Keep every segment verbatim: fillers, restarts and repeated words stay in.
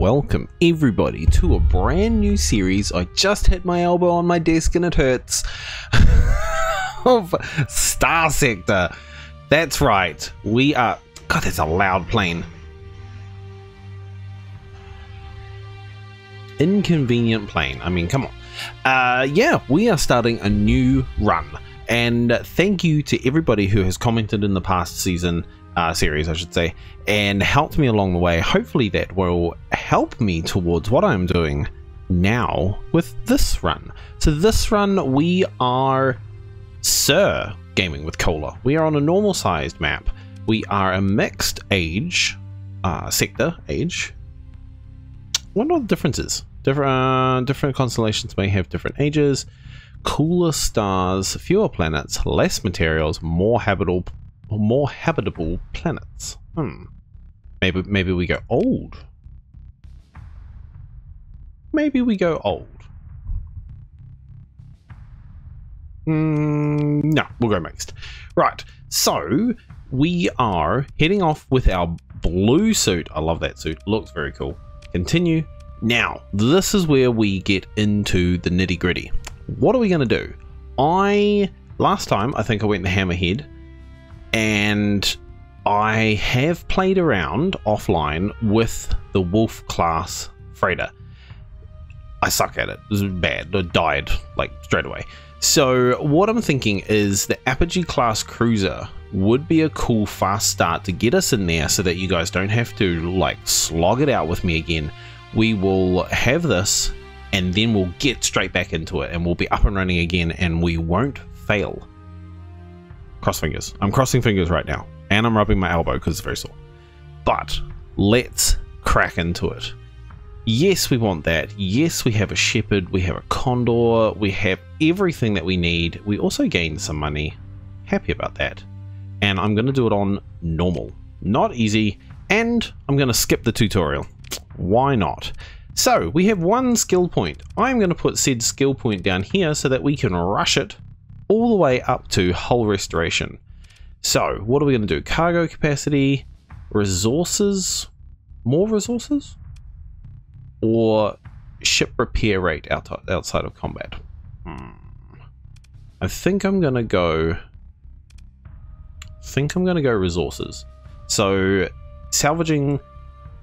Welcome everybody to a brand new series. I just hit my elbow on my desk and it hurts. Of Star Sector. That's right. We are... God, that's a loud plane. Inconvenient plane. I mean, come on. Uh, yeah, we are starting a new run. And thank you to everybody who has commented in the past season... Uh, series I should say, and helped me along the way. Hopefully that will help me towards what I'm doing now with this run. So this run we are Sir Gaming with Cola. We are on a normal sized map. We are a mixed age uh, sector age. I wonder what the difference is. Different, uh, different constellations may have different ages, cooler stars, fewer planets, less materials, more habitable Or more habitable planets. Hmm. Maybe maybe we go old. Maybe we go old. Mm, no, we'll go mixed. Right. So we are heading off with our blue suit. I love that suit. Looks very cool. Continue. Now, this is where we get into the nitty-gritty. What are we gonna do? I last time I think I went to Hammerhead. And I have played around offline with the Wolf class freighter. I suck at it. It was bad. I died like straight away. So what I'm thinking is the Apogee class cruiser would be a cool fast start to get us in there so that you guys don't have to like slog it out with me again. We will have this and then we'll get straight back into it and we'll be up and running again and we won't fail. Cross fingers. I'm crossing fingers right now. And I'm rubbing my elbow because it's very sore. But let's crack into it. Yes, we want that. Yes, we have a Shepherd. We have a Condor. We have everything that we need. We also gained some money. Happy about that. And I'm going to do it on normal. Not easy. And I'm going to skip the tutorial. Why not? So we have one skill point. I'm going to put said skill point down here so that we can rush it all the way up to hull restoration. So what are we going to do? Cargo capacity, resources, more resources, or ship repair rate out outside of combat. Hmm. I think I'm going to go, I think I'm going to go resources. So salvaging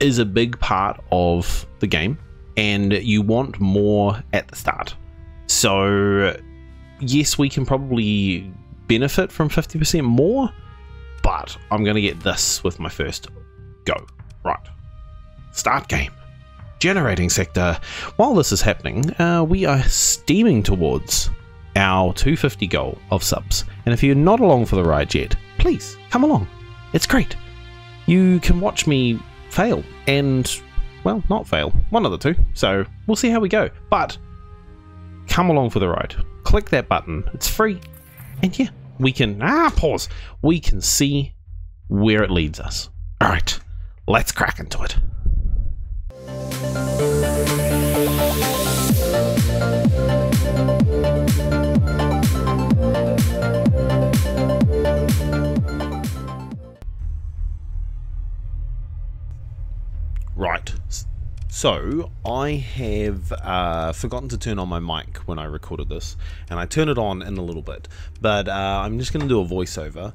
is a big part of the game and you want more at the start. So yes, we can probably benefit from fifty percent more, but I'm going to get this with my first go. Right. Start game. Generating sector. While this is happening, uh, we are steaming towards our two fifty goal of subs. And if you're not along for the ride yet, please come along. It's great. You can watch me fail and, well, not fail. One of the two. So we'll see how we go. But come along for the ride. Click that button, it's free, and yeah, we can ah pause we can see where it leads us. All right, let's crack into it. Right, so I have uh, forgotten to turn on my mic when I recorded this, and I turn it on in a little bit, but uh, I'm just going to do a voiceover uh,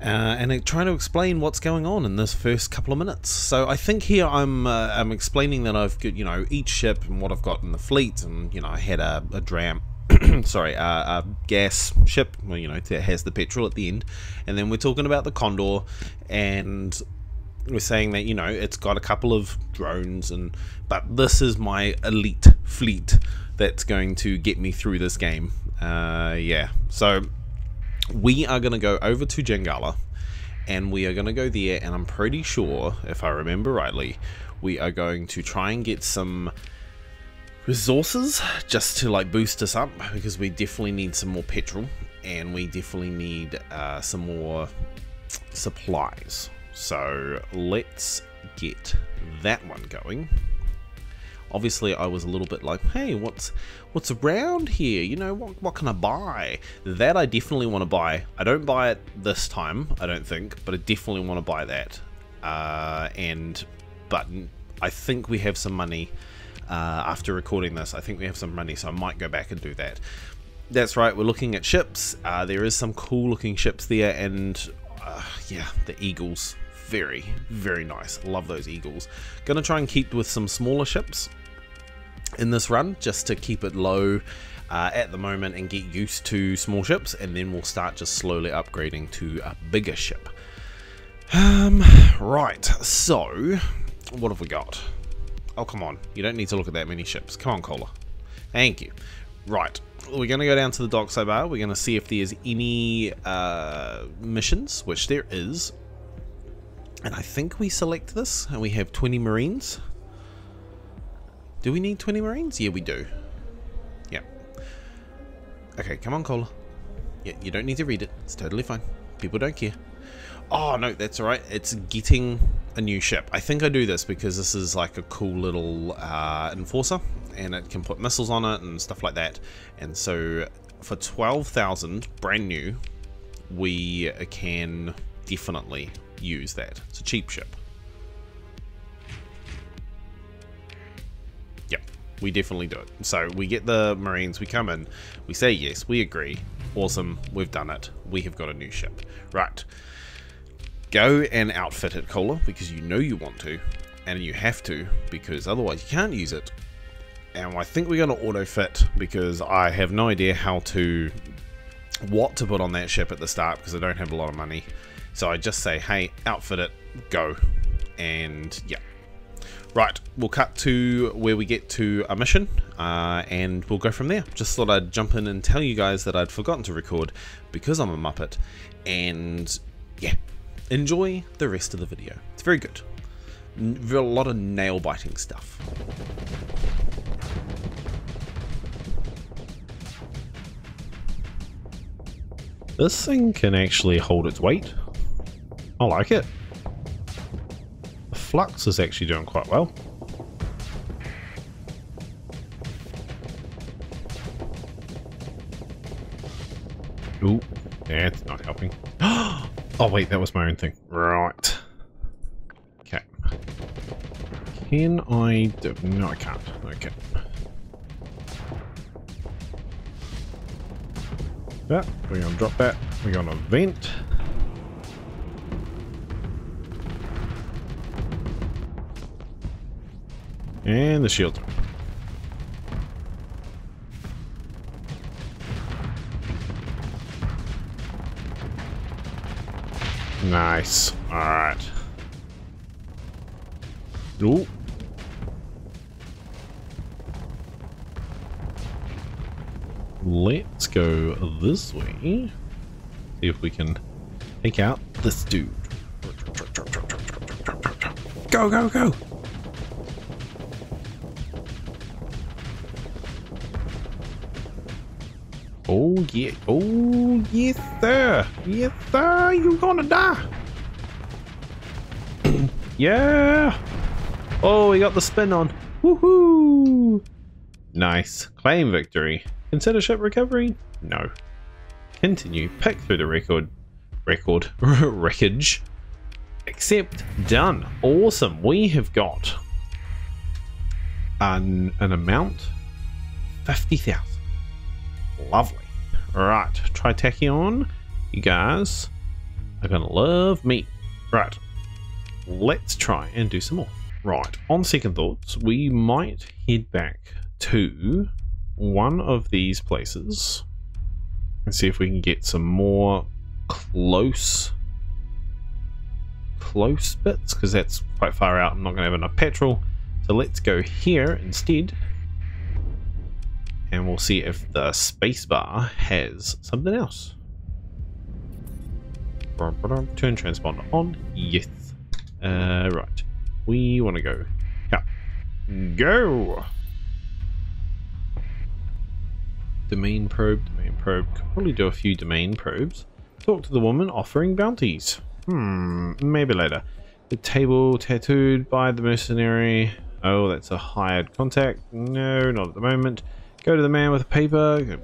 and try to explain what's going on in this first couple of minutes. So I think here I'm uh, I'm explaining that I've got, you know, each ship and what I've got in the fleet, and you know I had a, a dram, sorry, uh, a gas ship, well, you know, that has the petrol at the end, and then we're talking about the Condor and we're saying that, you know, it's got a couple of drones, and but this is my elite fleet that's going to get me through this game. Uh, yeah, so we are going to go over to Jengala, and we are going to go there, and I'm pretty sure, if I remember rightly, we are going to try and get some resources just to like boost us up, because we definitely need some more petrol, and we definitely need uh, some more supplies. So let's get that one going. Obviously I was a little bit like, hey, what's what's around here, you know, what, what can I buy? That I definitely want to buy. I don't buy it this time, I don't think, but I definitely want to buy that. Uh, and but I think we have some money uh, after recording this. I think we have some money, so I might go back and do that. That's right, we're looking at ships. Uh, there is some cool looking ships there, and uh, yeah, the eagles. Very, very nice. Love those eagles. Gonna try and keep with some smaller ships in this run, just to keep it low uh, at the moment and get used to small ships, and then we'll start just slowly upgrading to a bigger ship. Um, right, so what have we got? Oh, come on. You don't need to look at that many ships. Come on, Cola. Thank you. Right, we're going to go down to the dock so far. We're going to see if there's any uh, missions, which there is. And I think we select this, and we have twenty Marines. Do we need twenty Marines? Yeah, we do. Yeah. Okay, come on, Cola. Yeah, you don't need to read it. It's totally fine. People don't care. Oh, no, that's all right. It's getting a new ship. I think I do this because this is like a cool little uh, Enforcer, and it can put missiles on it and stuff like that. And so for twelve thousand, brand new, we can definitely use that. It's a cheap ship. Yep, we definitely do it. So we get the Marines, we come in, we say yes, we agree. Awesome, we've done it. We have got a new ship. Right. Go and outfit it, Cola, because you know you want to, and you have to, because otherwise you can't use it. And I think we're going to auto-fit, because I have no idea how to, what to put on that ship at the start, because I don't have a lot of money. So I just say, hey, outfit it, go. And yeah. Right, we'll cut to where we get to a mission, uh, and we'll go from there. Just thought I'd jump in and tell you guys that I'd forgotten to record, because I'm a Muppet, and yeah. Enjoy the rest of the video. It's very good. N- a lot of nail-biting stuff. This thing can actually hold its weight. I like it. The flux is actually doing quite well. Ooh, that's not helping. Oh wait, that was my own thing. Right. Okay. Can I do... No, I can't. Okay. That. We're gonna drop that. We're gonna vent. And the shield. Nice. Alright. Ooh. Let's go this way. See if we can take out this dude. Go, go, go! Oh yeah, oh yes sir, yes sir, you're gonna die. Yeah. Oh, we got the spin on. Woohoo! Nice. Claim victory. Consider ship recovery? No. Continue. Pick through the record. Record. Wreckage. Accept. Done. Awesome. We have got an, an amount. fifty thousand. Lovely. Right, Tritachyon, you guys are gonna love me. Right, let's try and do some more. Right, on second thoughts, we might head back to one of these places and see if we can get some more close close bits, because that's quite far out. I'm not gonna have enough petrol, so let's go here instead. And we'll see if the spacebar has something else. Turn transponder on. Yes. Uh, right. We want to go. Yeah. Go! Domain probe. Domain probe. Could probably do a few domain probes. Talk to the woman offering bounties. Hmm. Maybe later. The table tattooed by the mercenary. Oh, that's a hired contact. No, not at the moment. Go to the man with the paper.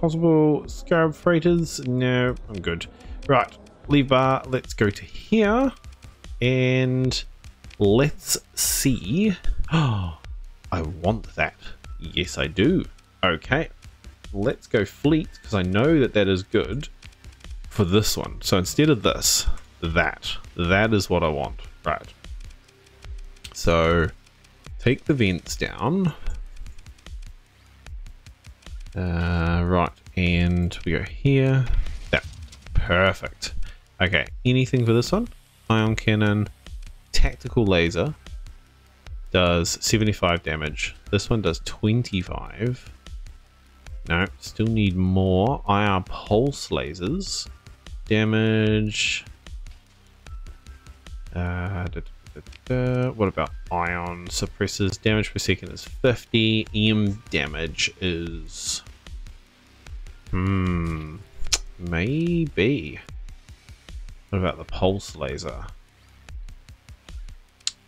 Possible Scarab freighters. No, I'm good. Right, leave bar. Let's go to here and Let's see. Oh, I want that. Yes, I do. Okay, let's go fleet, because I know that that is good for this one. So instead of this, that. That is what I want. Right. So take the vents down. Uh, right, and we go here. That. Perfect. Okay, anything for this one? Ion cannon, tactical laser does seventy-five damage. This one does twenty-five. No, still need more. I R pulse lasers. Damage. Uh, da, da, da, da. What about ion suppressors? Damage per second is fifty. E M damage is... Hmm. Maybe. What about the pulse laser?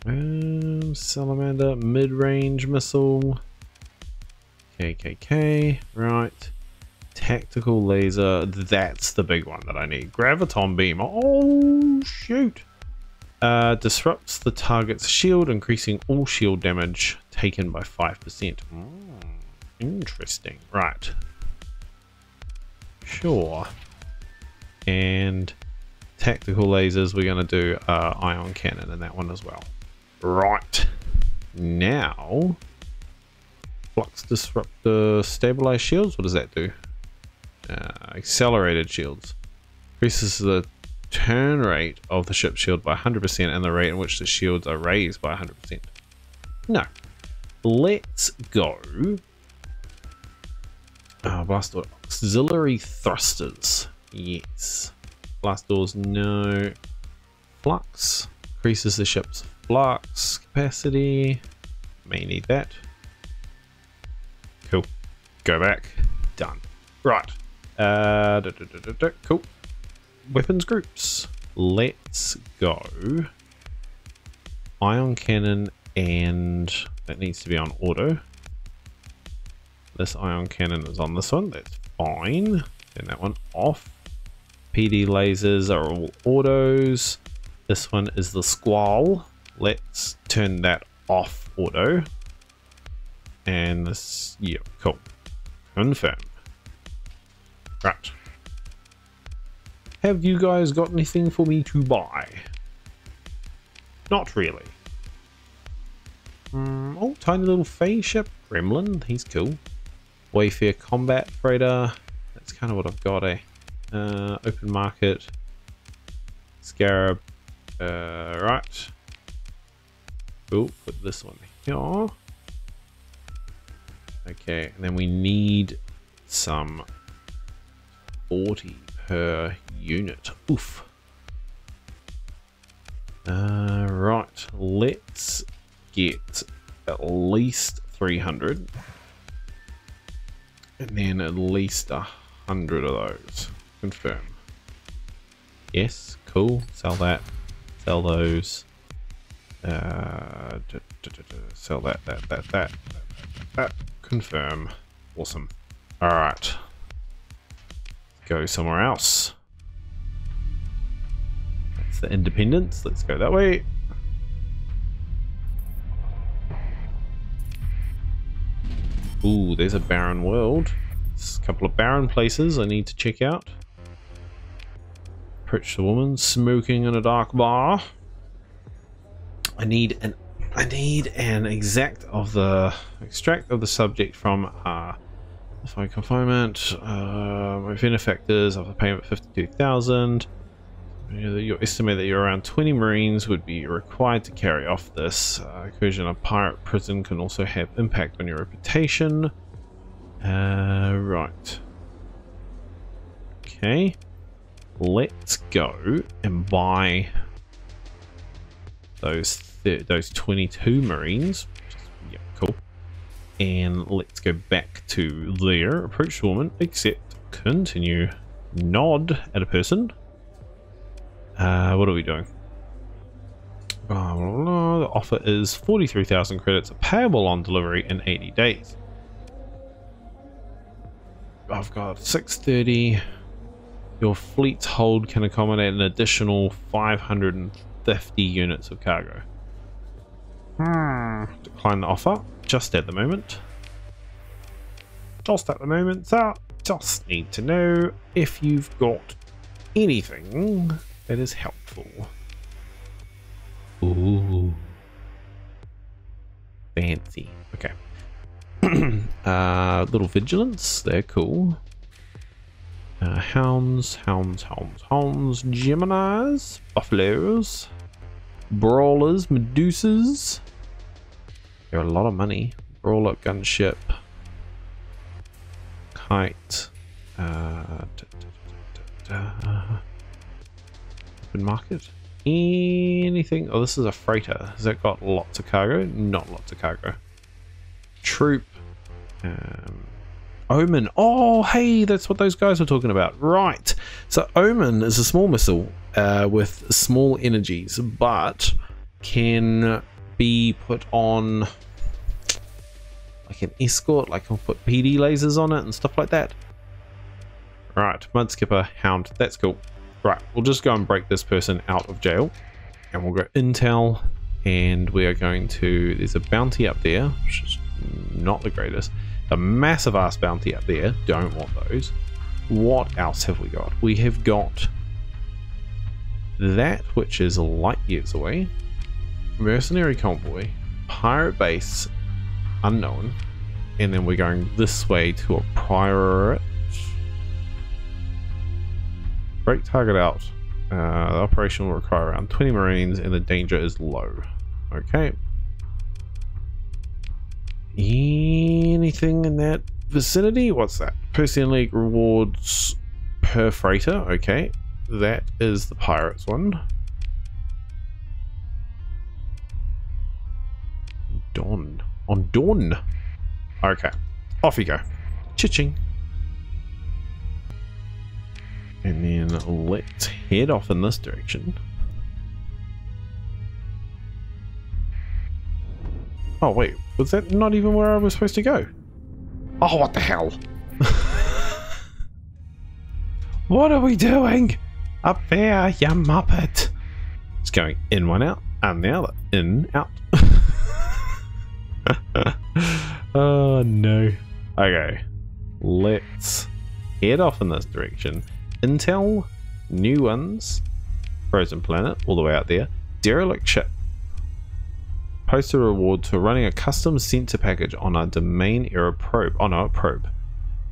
Um, Salamander, mid-range missile. K K K, right. Tactical laser, that's the big one that I need. Graviton beam, oh shoot. Uh, disrupts the target's shield, increasing all shield damage taken by five percent. Mm, interesting, right. Sure. And tactical lasers, we're gonna do uh, ion cannon and that one as well. Right, now, flux disruptor, stabilize shields. What does that do? Uh, accelerated shields. Increases the turn rate of the ship shield by one hundred percent and the rate in which the shields are raised by one hundred percent. No. Let's go. Oh, blast door. Auxiliary thrusters. Yes. Blast doors, no. Flux. Increases the ship's flux capacity. May need that. Cool. Go back. Done. Right. Uh, da, da, da, da, da. Cool. Weapons groups. Let's go. Ion cannon, and that needs to be on auto. This ion cannon is on this one. That's fine. Turn that one off. P D lasers are all autos. This one is the Squall. Let's turn that off auto. And this, yeah, cool. Confirm. Right. Have you guys got anything for me to buy? Not really. Mm, oh, tiny little phase ship. Gremlin, he's cool. Wayfarer combat freighter. That's kind of what I've got, eh? Uh, open market. Scarab. Uh, right. Cool, put this one here. Okay, and then we need some forty per unit. Oof. Uh, right, let's get at least three hundred. And then at least one hundred of those. Confirm. Yes, cool. Sell that. Sell those. Uh, da, da, da, da. Sell that, that, that, that, that, that, that. Confirm. Awesome. All right. Go somewhere else. That's the Independence. Let's go that way. Ooh, there's a barren world. There's a couple of barren places I need to check out. Approach the woman smoking in a dark bar. I need an I need an exact of the extract of the subject from uh, my confinement, uh, my benefactors, of the payment fifty-two thousand. You estimate that you're around twenty Marines would be required to carry off this. Uh, incursion of pirate prison can also have impact on your reputation. Uh, right. Okay. Let's go and buy those those twenty-two Marines. Just, yeah, cool. And let's go back to there. Approach the woman, accept, continue, nod at a person. Uh, what are we doing? Blah, blah, blah. The offer is forty-three thousand credits, payable on delivery in eighty days. I've got six thirty. Your fleet's hold can accommodate an additional five hundred fifty units of cargo. Hmm. Decline the offer just at the moment. Just at the moment. So just need to know if you've got anything that is helpful. Ooh. Fancy. Okay. uh, little vigilance. They're cool. Uh, hounds, hounds, hounds, hounds, Geminis, buffaloes, brawlers, medusas. They're a lot of money. Brawler, gunship, kite, uh, da, da, da, da, da. Open market. Anything? Oh, this is a freighter. Has it got lots of cargo? Not lots of cargo. Troop. Um, Omen. Oh, hey, that's what those guys were talking about. Right. So Omen is a small missile uh, with small energies, but can be put on like an escort. Like I'll put P D lasers on it and stuff like that. Right. Mudskipper, Hound. That's cool. Right. We'll just go and break this person out of jail, and we'll go intel, and we are going to... There's a bounty up there, which is not the greatest. A massive ass bounty up there. Don't want those. What else have we got? We have got that, which is light years away. Mercenary convoy. Pirate base. Unknown. And then we're going this way to a pirate. Break target out. Uh, the operation will require around twenty Marines, and the danger is low. Okay. Anything in that vicinity? What's that? Person League rewards per freighter. Okay, that is the pirates one. Dawn. On Dawn. Okay, off you go. Chiching. And then let's head off in this direction. Oh wait, was that not even where I was supposed to go? Oh, what the hell? What are we doing? Up there, you muppet. It's going in one out, and the other. In, out. Oh no. Okay, let's head off in this direction. Intel, new ones, frozen planet, all the way out there. Derelict ship. Post a reward for running a custom sensor package on our domain era probe. Oh no, a probe.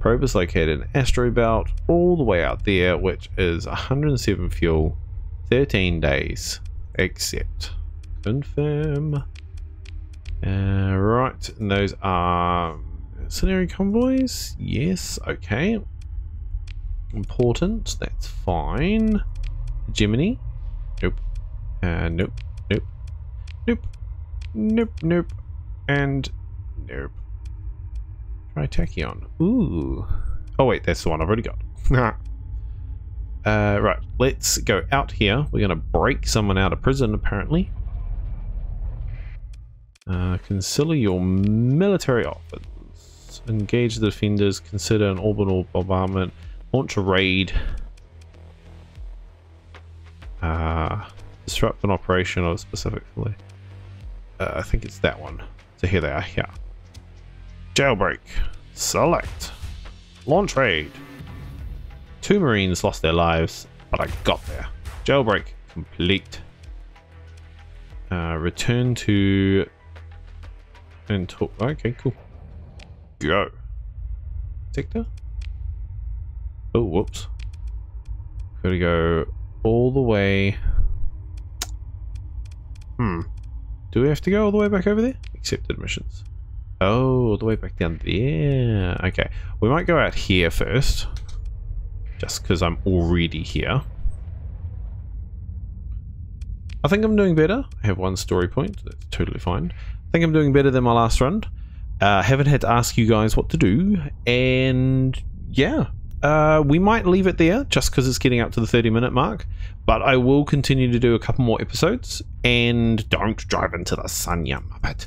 Probe is located in Astro belt, all the way out there, which is one hundred seven fuel, thirteen days. Accept. Confirm. Uh, right, and those are mercenary convoys. Yes, okay. Important, that's fine. Gemini. Nope. Uh, nope. Nope. Nope. Nope, nope, and nope. Tritachyon. Ooh. Oh wait, that's the one I've already got. uh, right, let's go out here. We're gonna break someone out of prison, apparently. Uh, consider your military offers. Engage the defenders. Consider an orbital bombardment. Launch a raid. Uh, disrupt an operation or specifically. Uh, I think it's that one. So here they are. Yeah. Jailbreak. Select. Launch raid. Two Marines lost their lives, but I got there. Jailbreak complete. Uh, return to and talk. Okay, cool. Go. Sector. Oh, whoops. Gotta go all the way. Hmm. Do we have to go all the way back over there? Accepted missions. Oh, all the way back down there. Okay. We might go out here first. Just because I'm already here. I think I'm doing better. I have one story point. That's totally fine. I think I'm doing better than my last run. Uh, haven't had to ask you guys what to do. And yeah. Uh, we might leave it there just because it's getting up to the thirty minute mark, but I will continue to do a couple more episodes. And don't drive into the sun, you muppet.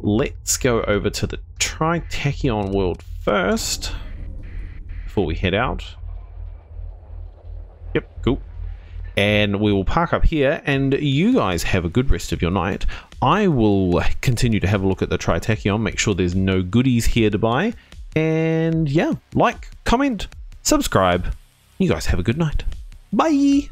Let's go over to the Tritachyon world first before we head out. Yep, cool. And we will park up here, and you guys have a good rest of your night. I will continue to have a look at the Tritachyon, make sure there's no goodies here to buy. And yeah, like, comment, subscribe. You guys have a good night. Bye!